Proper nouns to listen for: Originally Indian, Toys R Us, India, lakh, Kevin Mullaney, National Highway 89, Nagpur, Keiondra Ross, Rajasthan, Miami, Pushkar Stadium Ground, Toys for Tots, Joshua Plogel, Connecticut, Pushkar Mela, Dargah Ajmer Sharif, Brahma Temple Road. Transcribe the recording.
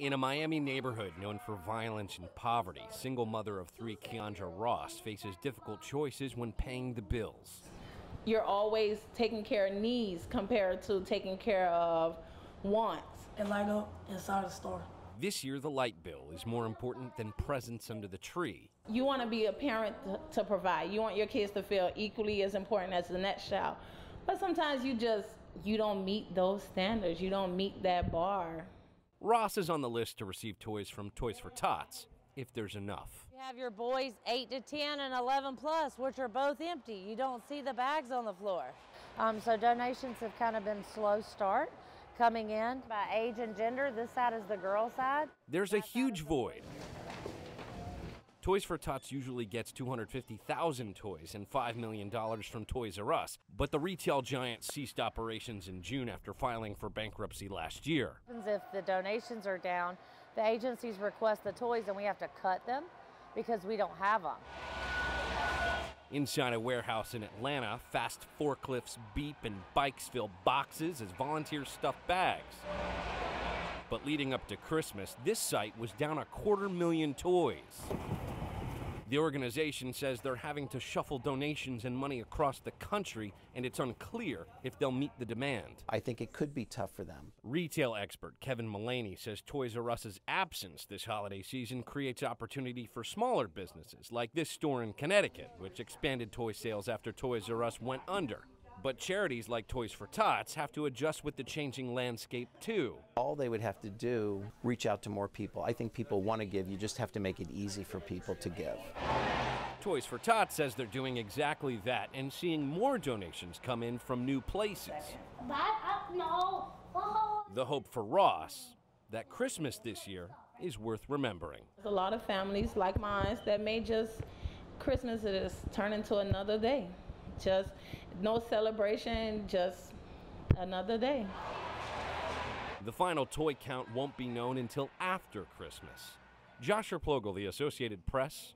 In a Miami neighborhood known for violence and poverty, single mother of three Keiondra Ross faces difficult choices when paying the bills. You're always taking care of needs compared to taking care of wants. It light up inside the store. This year, the light bill is more important than presents under the tree. You want to be a parent to provide. You want your kids to feel equally as important as the next child. But sometimes you don't meet those standards. You don't meet that bar. Ross is on the list to receive toys from Toys for Tots, if there's enough. You have your boys 8 to 10 and 11 plus, which are both empty. You don't see the bags on the floor. So donations have kind of been a slow start coming in. By age and gender, this side is the girl side. There's a huge void. Toys for Tots usually gets 250,000 toys and $5 million from Toys R Us, but the retail giant ceased operations in June after filing for bankruptcy last year. If the donations are down, the agencies request the toys and we have to cut them because we don't have them. Inside a warehouse in Atlanta, fast forklifts beep and bikes fill boxes as volunteers stuff bags. But leading up to Christmas, this site was down a 250,000 toys. The organization says they're having to shuffle donations and money across the country, and it's unclear if they'll meet the demand. I think it could be tough for them. Retail expert Kevin Mullaney says Toys R Us's absence this holiday season creates opportunity for smaller businesses, like this store in Connecticut, which expanded toy sales after Toys R Us went under. But charities like Toys for Tots have to adjust with the changing landscape, too. All they would have to do, reach out to more people. I think people want to give, you just have to make it easy for people to give. Toys for Tots says they're doing exactly that and seeing more donations come in from new places. The hope for Ross, that Christmas this year is worth remembering. There's a lot of families like mine that may just, Christmas is turn into another day. Just no celebration, just another day. The final toy count won't be known until after Christmas. Joshua Plogel, The Associated Press.